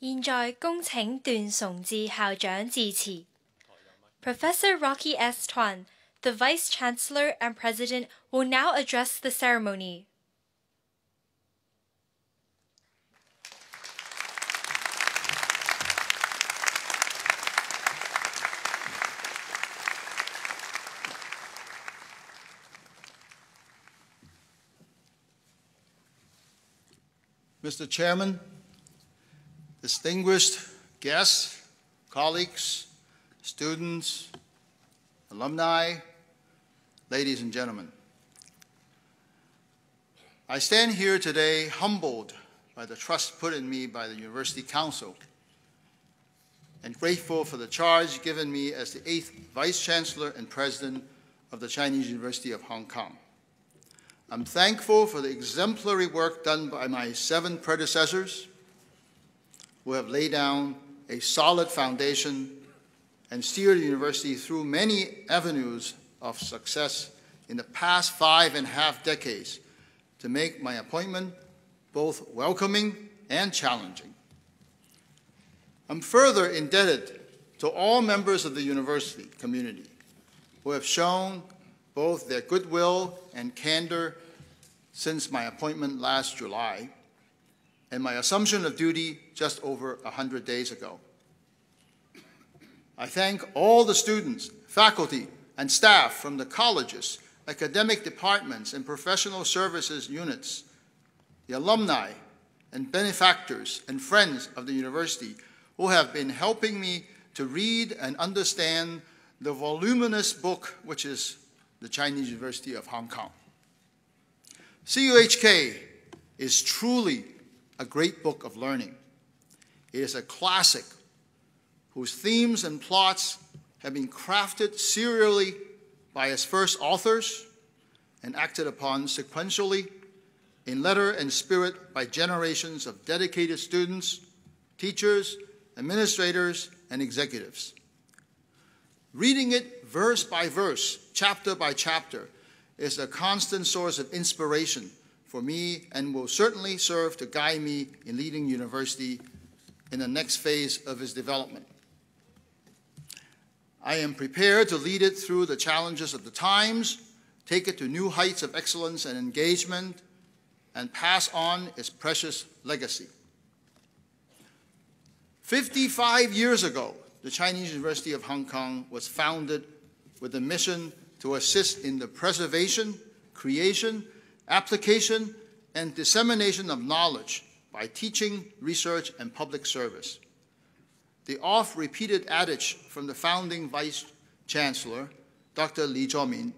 現在恭請段崇智校長致辭。Professor Rocky S. Tuan, the Vice Chancellor and President, will now address the ceremony. Mr. Chairman, distinguished guests, colleagues, students, alumni, ladies and gentlemen. I stand here today humbled by the trust put in me by the University Council and grateful for the charge given me as the 8th Vice Chancellor and President of the Chinese University of Hong Kong. I'm thankful for the exemplary work done by my 7 predecessors who have laid down a solid foundation and steered the university through many avenues of success in the past 5½ decades to make my appointment both welcoming and challenging. I'm further indebted to all members of the university community who have shown both their goodwill and candor since my appointment last July and my assumption of duty just over 100 days ago. I thank all the students, faculty, and staff from the colleges, academic departments, and professional services units, the alumni and benefactors and friends of the university who have been helping me to read and understand the voluminous book which is the Chinese University of Hong Kong. CUHK is truly a great book of learning. It is a classic whose themes and plots have been crafted serially by its first authors and acted upon sequentially in letter and spirit by generations of dedicated students, teachers, administrators, and executives. Reading it verse by verse, chapter by chapter, is a constant source of inspiration for me and will certainly serve to guide me in leading the university in the next phase of its development. I am prepared to lead it through the challenges of the times, take it to new heights of excellence and engagement, and pass on its precious legacy. 55 years ago, the Chinese University of Hong Kong was founded with a mission to assist in the preservation, creation, application, and dissemination of knowledge by teaching, research, and public service. The oft-repeated adage from the founding Vice Chancellor, Dr. Li Jia Min,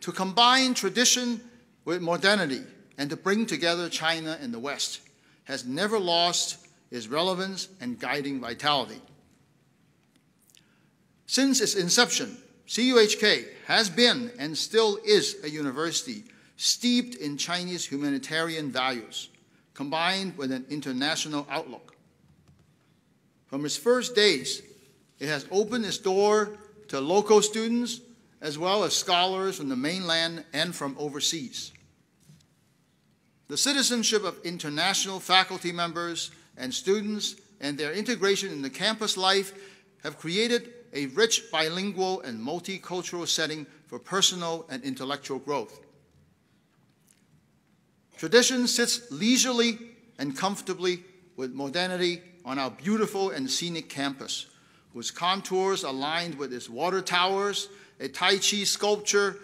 to combine tradition with modernity and to bring together China and the West, has never lost its relevance and guiding vitality. Since its inception, CUHK has been and still is a university steeped in Chinese humanitarian values, combined with an international outlook. From its first days, it has opened its door to local students as well as scholars from the mainland and from overseas. The citizenship of international faculty members and students and their integration in the campus life have created a rich bilingual and multicultural setting for personal and intellectual growth. Tradition sits leisurely and comfortably with modernity on our beautiful and scenic campus, whose contours aligned with its water towers, a Tai Chi sculpture,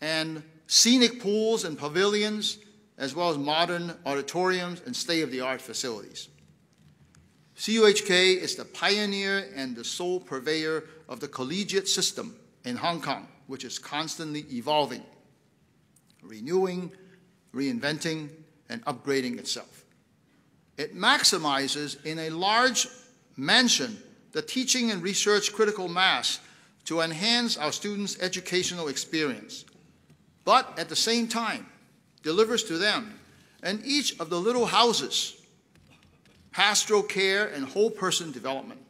and scenic pools and pavilions, as well as modern auditoriums and state-of-the-art facilities. CUHK is the pioneer and the sole purveyor of the collegiate system in Hong Kong, which is constantly evolving, renewing, reinventing, and upgrading itself. It maximizes in a large mansion the teaching and research critical mass to enhance our students' educational experience, but at the same time delivers to them and each of the little houses pastoral care and whole person development.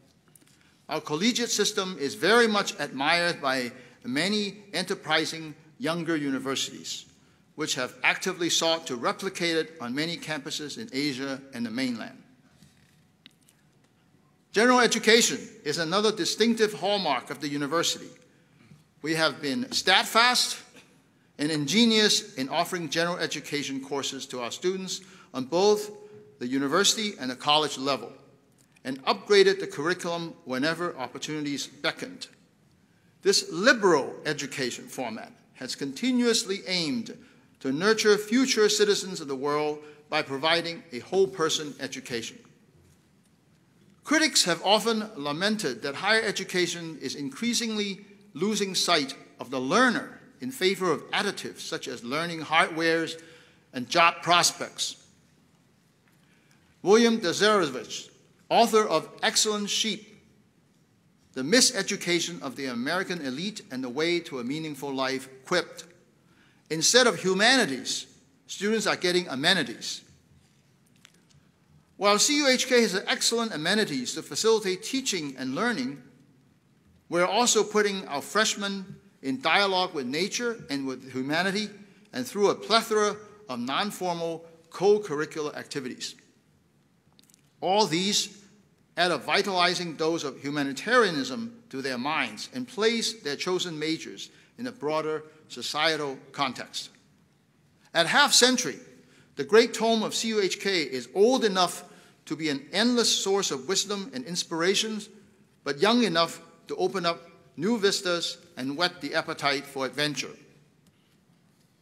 Our collegiate system is very much admired by many enterprising younger universities, which have actively sought to replicate it on many campuses in Asia and the mainland. General education is another distinctive hallmark of the university. We have been steadfast and ingenious in offering general education courses to our students on both the university and the college level, and upgraded the curriculum whenever opportunities beckoned. This liberal education format has continuously aimed to nurture future citizens of the world by providing a whole-person education. Critics have often lamented that higher education is increasingly losing sight of the learner in favor of additives such as learning hardwares and job prospects. William Deresiewicz, author of Excellent Sheep, The Miseducation of the American Elite and the Way to a Meaningful Life, quipped, "Instead of humanities, students are getting amenities." While CUHK has excellent amenities to facilitate teaching and learning, we're also putting our freshmen in dialogue with nature and with humanity and through a plethora of non-formal co-curricular activities. All these add a vitalizing dose of humanitarianism to their minds and place their chosen majors in a broader societal context. At half-century, the great tome of CUHK is old enough to be an endless source of wisdom and inspirations, but young enough to open up new vistas and whet the appetite for adventure.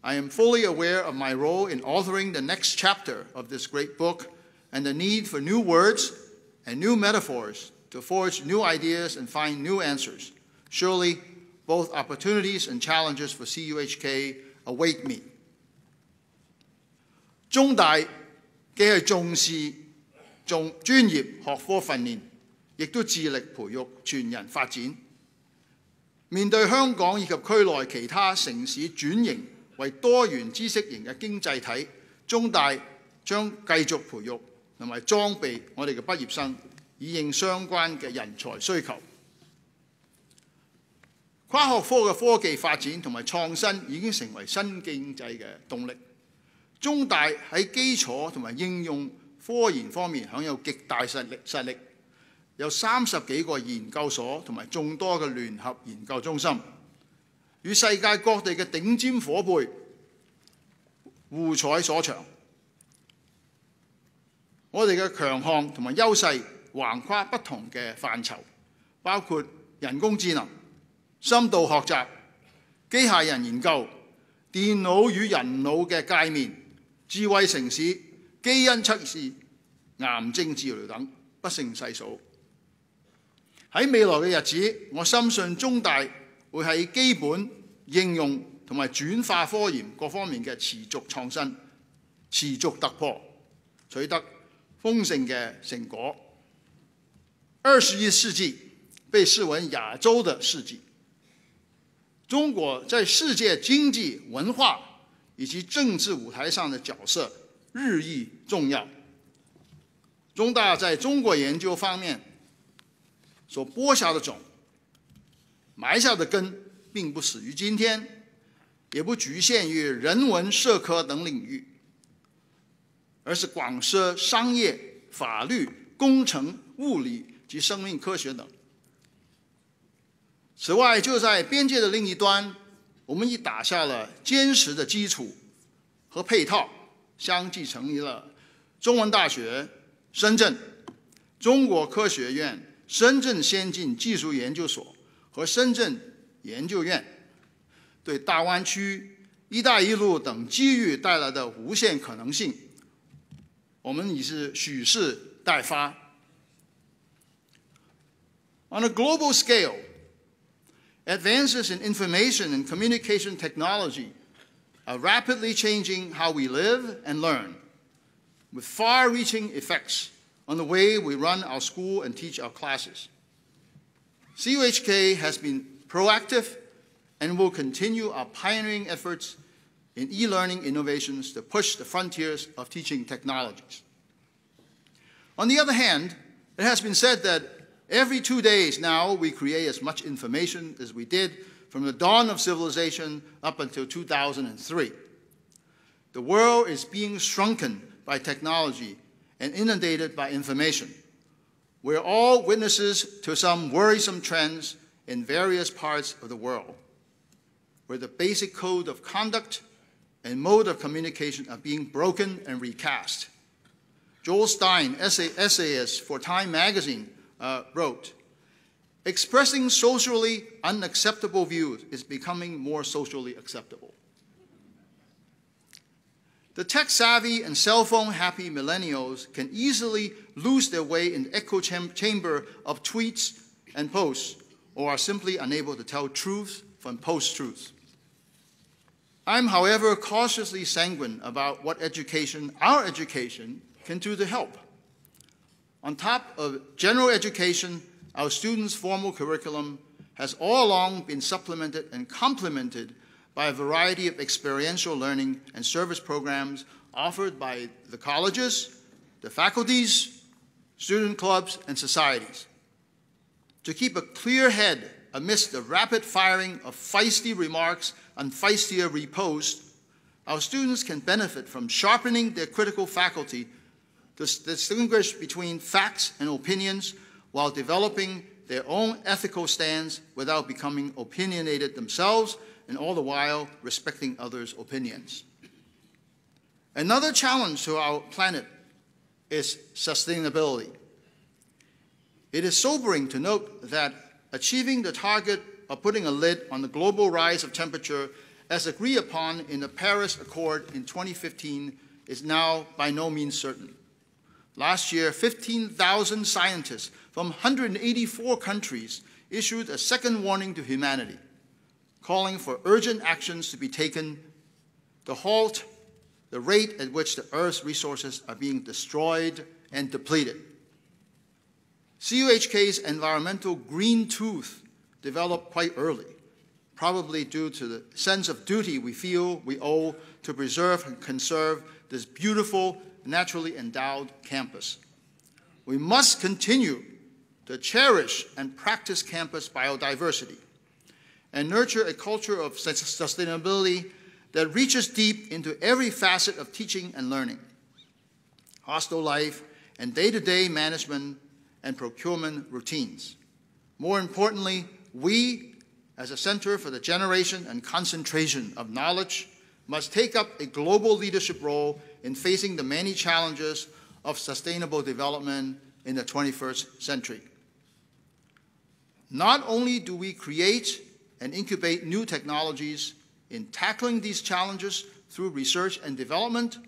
I am fully aware of my role in authoring the next chapter of this great book and the need for new words and new metaphors to forge new ideas and find new answers. Surely, both opportunities and challenges for CUHK await me. 中大既係重視專業學科訓練，亦都致力培育全人發展。面對香港以及區內其他城市轉型為多元知識型嘅經濟體，中大將繼續培育同埋裝備我哋嘅畢業生，以應相關嘅人才需求。跨學科嘅科技發展同埋創新已經成為新經濟嘅動力。 中大喺基礎同埋應用科研方面享有極大實力，有30幾個研究所同埋眾多嘅聯合研究中心，與世界各地嘅頂尖夥伴互採所長。我哋嘅強項同埋優勢橫跨不同嘅範疇，包括人工智能、深度學習、機械人研究、電腦與人腦嘅界面、 智慧城市、基因測試、癌症治療等不勝細數。喺未來嘅日子，我深信中大會喺基本、應用同埋轉化科研各方面嘅持續創新、持續突破，取得豐盛嘅成果。21世紀被視為亞洲的世紀，中國在世界經濟、文化 以及政治舞台上的角色日益重要。中大在中国研究方面所播下的种、埋下的根，并不始于今天，也不局限于人文、社科等领域，而是广涉商业、法律、工程、物理及生命科学等。此外，就在边界的另一端， 我们亦打下了坚实的基础和配套，相继成立了中文大学深圳、中国科学院深圳先进技术研究所和深圳研究院，对大湾区、“一带一路”等机遇带来的无限可能性，我们已是蓄势待发。On a global scale, advances in information and communication technology are rapidly changing how we live and learn, with far-reaching effects on the way we run our school and teach our classes. CUHK has been proactive and will continue our pioneering efforts in e-learning innovations to push the frontiers of teaching technologies. On the other hand, it has been said that every 2 days now, we create as much information as we did from the dawn of civilization up until 2003. The world is being shrunken by technology and inundated by information. We're all witnesses to some worrisome trends in various parts of the world, where the basic code of conduct and mode of communication are being broken and recast. Joel Stein, essayist for Time magazine, wrote, "Expressing socially unacceptable views is becoming more socially acceptable." The tech-savvy and cell phone-happy millennials can easily lose their way in the echo chamber of tweets and posts, or are simply unable to tell truth from post-truth. I'm, however, cautiously sanguine about what our education, can do to help. On top of general education, our students' formal curriculum has all along been supplemented and complemented by a variety of experiential learning and service programs offered by the colleges, the faculties, student clubs, and societies. To keep a clear head amidst the rapid firing of feisty remarks and feistier reposts, our students can benefit from sharpening their critical faculty to distinguish between facts and opinions while developing their own ethical stance without becoming opinionated themselves, and all the while respecting others' opinions. Another challenge to our planet is sustainability. It is sobering to note that achieving the target of putting a lid on the global rise of temperature as agreed upon in the Paris Accord in 2015 is now by no means certain. Last year, 15,000 scientists from 184 countries issued a second warning to humanity, calling for urgent actions to be taken to halt the rate at which the Earth's resources are being destroyed and depleted. CUHK's environmental green tooth developed quite early, probably due to the sense of duty we feel we owe to preserve and conserve this beautiful, naturally endowed campus. We must continue to cherish and practice campus biodiversity, and nurture a culture of sustainability that reaches deep into every facet of teaching and learning. Hostel life and day-to-day management and procurement routines. More importantly, we, as a center for the generation and concentration of knowledge, must take up a global leadership role in facing the many challenges of sustainable development in the 21st century. Not only do we create and incubate new technologies in tackling these challenges through research and development,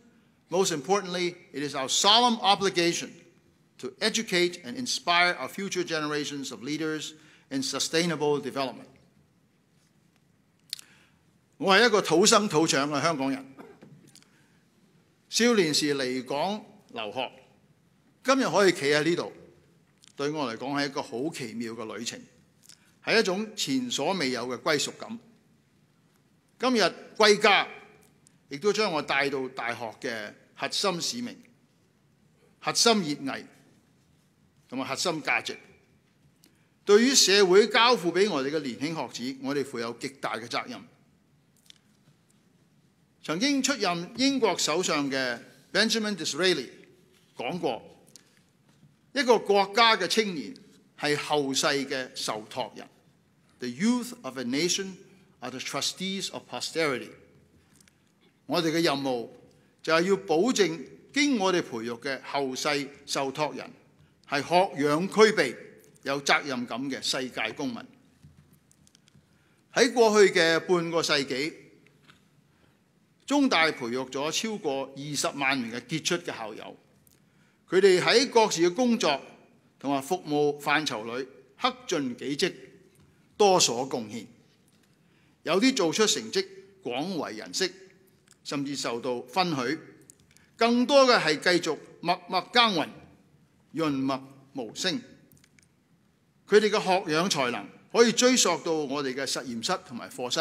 most importantly, it is our solemn obligation to educate and inspire our future generations of leaders in sustainable development. I am a 土生土長的香港人，少年時離港留學，今日可以企喺呢度，對我嚟講係一個好奇妙嘅旅程。 係一種前所未有嘅歸屬感。今日歸家，亦都將我帶到大學嘅核心使命、核心熱藝同埋核心價值。對於社會交付俾我哋嘅年輕學子，我哋負有極大嘅責任。曾經出任英國首相嘅 Benjamin Disraeli 講過：一個國家嘅青年係後世嘅受託人。 The youth of a nation are the trustees of posterity。我哋嘅任務就係要保證經我哋培育嘅後世受託人係學養俱備、有責任感嘅世界公民。喺過去嘅半個世紀，中大培育咗超過20萬名嘅傑出嘅校友，佢哋喺各自嘅工作同埋服務範疇裏克盡己職，多所貢獻。有啲做出成績，廣為人識，甚至受到分許。更多嘅係繼續默默耕耘，潤墨無聲。佢哋嘅學養才能可以追溯到我哋嘅實驗室同埋課室。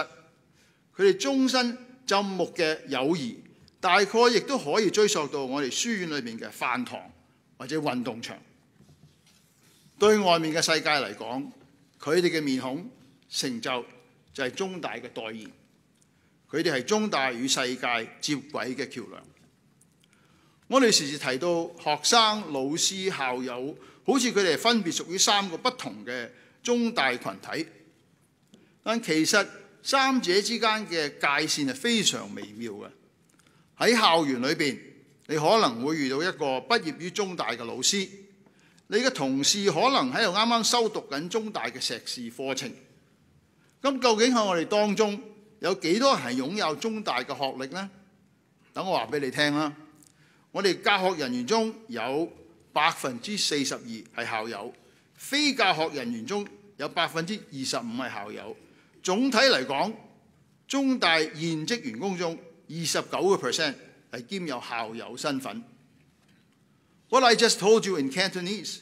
佢哋終身浸沐嘅友誼，大概亦都可以追溯到我哋書院裏面嘅飯堂或者運動場。 對外面嘅世界嚟講，佢哋嘅面孔成就係中大嘅代言，佢哋係中大與世界接軌嘅橋梁。我哋時時提到學生、老師、校友，好似佢哋分別屬於三個不同嘅中大群體，但其實三者之間嘅界線係非常微妙嘅。喺校園裏邊，你可能會遇到一個畢業於中大嘅老師，你嘅同事可能喺度啱啱修讀緊中大嘅碩士課程。咁究竟喺我哋當中有幾多人係擁有中大嘅學歷呢？等我話俾你聽啦。我哋教學人員中有42%係校友，非教學人員中有25%係校友。總體嚟講，中大現職員工中29% 係兼有校友身份。What I just told you in Cantonese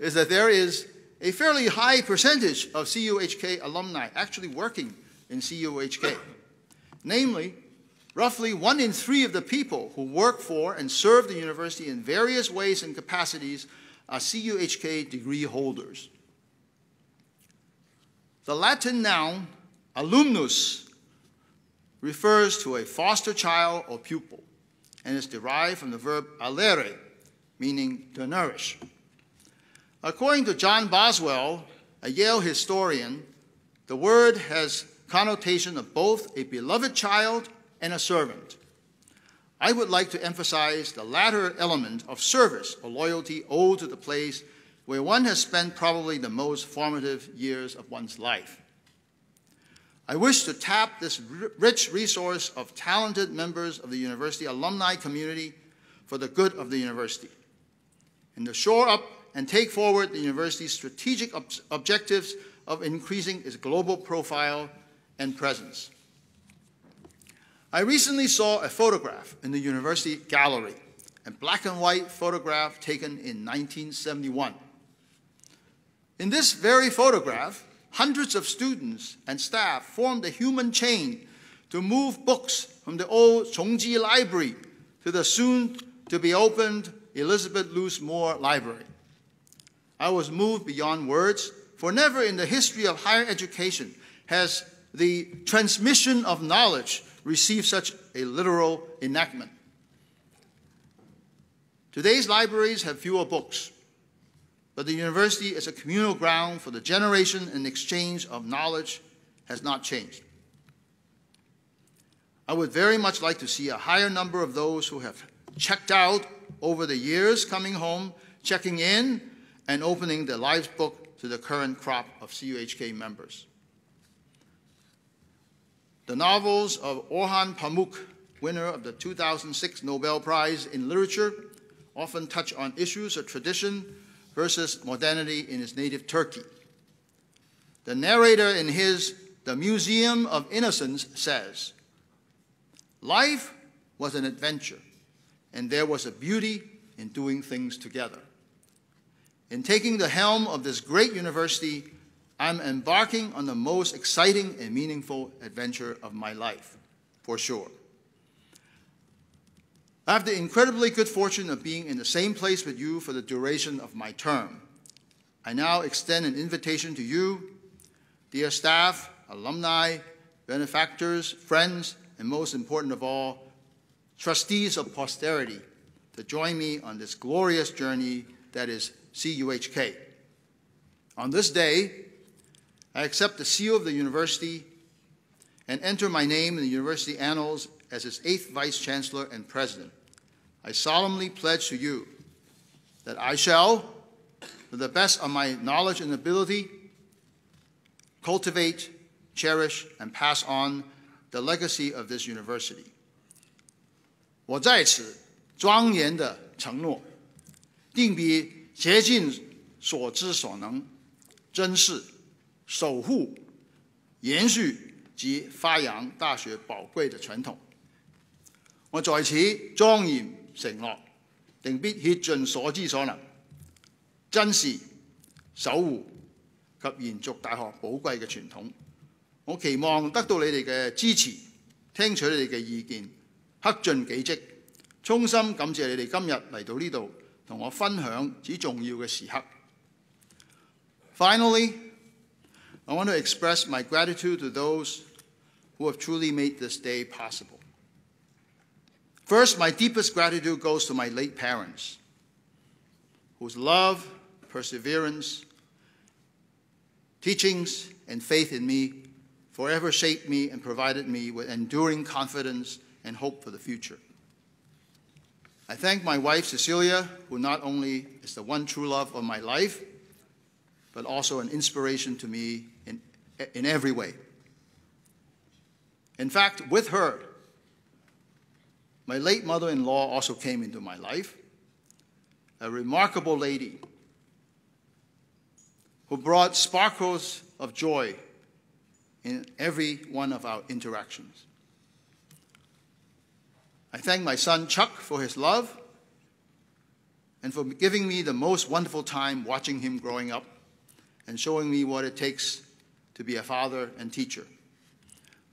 is that there is a fairly high percentage of CUHK alumni actually working in CUHK. Namely, roughly 1 in 3 of the people who work for and serve the university in various ways and capacities are CUHK degree holders. The Latin noun alumnus refers to a foster child or pupil and is derived from the verb alere, meaning to nourish. According to John Boswell, a Yale historian, the word has connotation of both a beloved child and a servant. I would like to emphasize the latter element of service or loyalty owed to the place where one has spent probably the most formative years of one's life. I wish to tap this rich resource of talented members of the university alumni community for the good of the university, and to shore up and take forward the university's strategic objectives of increasing its global profile and presence. I recently saw a photograph in the university gallery, a black and white photograph taken in 1971. In this very photograph, hundreds of students and staff formed a human chain to move books from the old Chongji Library to the soon-to-be-opened Elizabeth Luce Moore Library. I was moved beyond words, for never in the history of higher education has the transmission of knowledge received such a literal enactment. Today's libraries have fewer books, but the university is a communal ground for the generation and exchange of knowledge has not changed. I would very much like to see a higher number of those who have checked out over the years coming home, checking in, and opening their life's book to the current crop of CUHK members. The novels of Orhan Pamuk, winner of the 2006 Nobel Prize in Literature, often touch on issues of tradition versus modernity in his native Turkey. The narrator in his The Museum of Innocence says, "Life was an adventure, and there was a beauty in doing things together. In taking the helm of this great university, I'm embarking on the most exciting and meaningful adventure of my life, for sure." I have the incredibly good fortune of being in the same place with you for the duration of my term. I now extend an invitation to you, dear staff, alumni, benefactors, friends, and most important of all, trustees of posterity, to join me on this glorious journey that is CUHK. On this day, I accept the seal of the university and enter my name in the university annals as its 8th Vice Chancellor and President. I solemnly pledge to you that I shall, to the best of my knowledge and ability, cultivate, cherish, and pass on the legacy of this university. 我在此庄严地承诺，定必竭尽所知所能，珍视、 守护、延续及发扬大学宝贵的传统。我在此庄严承诺，定必竭尽所知所能，珍视、守护及延續大學寶貴嘅傳統。我期望得到你哋嘅支持，聽取你哋嘅意見，克盡己職。衷心感謝你哋今日嚟到呢度，同我分享此重要嘅時刻。Finally, I want to express my gratitude to those who have truly made this day possible. First, my deepest gratitude goes to my late parents, whose love, perseverance, teachings, and faith in me forever shaped me and provided me with enduring confidence and hope for the future. I thank my wife, Cecilia, who not only is the one true love of my life, but also an inspiration to me in every way. In fact, with her, my late mother-in-law also came into my life, a remarkable lady who brought sparkles of joy in every one of our interactions. I thank my son, Chuck, for his love and for giving me the most wonderful time watching him growing up and showing me what it takes to be a father and teacher.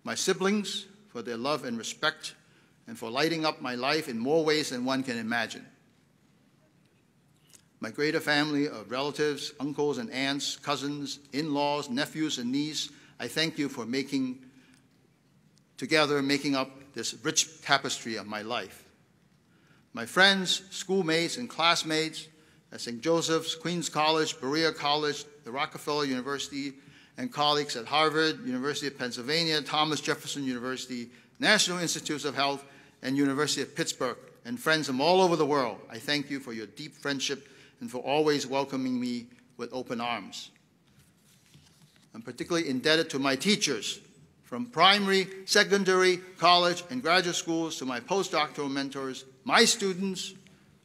My siblings for their love and respect and for lighting up my life in more ways than one can imagine. My greater family of relatives, uncles and aunts, cousins, in-laws, nephews and nieces, I thank you for making up this rich tapestry of my life. My friends, schoolmates and classmates at St. Joseph's, Queens College, Berea College, the Rockefeller University, and colleagues at Harvard, University of Pennsylvania, Thomas Jefferson University, National Institutes of Health, and University of Pittsburgh, and friends from all over the world, I thank you for your deep friendship and for always welcoming me with open arms. I'm particularly indebted to my teachers, from primary, secondary, college, and graduate schools to my postdoctoral mentors, my students,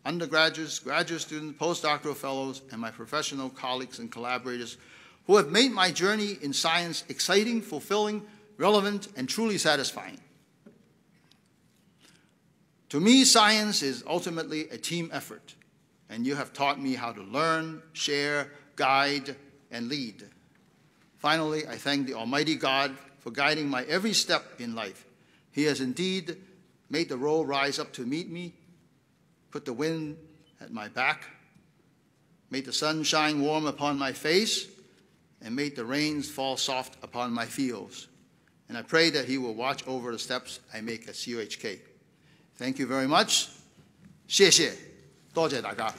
undergraduates, graduate students, postdoctoral fellows, and my professional colleagues and collaborators who have made my journey in science exciting, fulfilling, relevant, and truly satisfying. To me, science is ultimately a team effort, and you have taught me how to learn, share, guide, and lead. Finally, I thank the Almighty God for guiding my every step in life. He has indeed made the road rise up to meet me, put the wind at my back, made the sun shine warm upon my face, and made the rains fall soft upon my fields. And I pray that he will watch over the steps I make at CUHK. Thank you very much. 谢谢，多谢大家。